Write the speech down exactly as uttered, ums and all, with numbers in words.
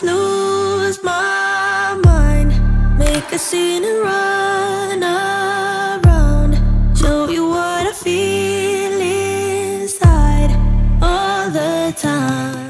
just lose my mind, make a scene and run around, show you what I feel inside all the time.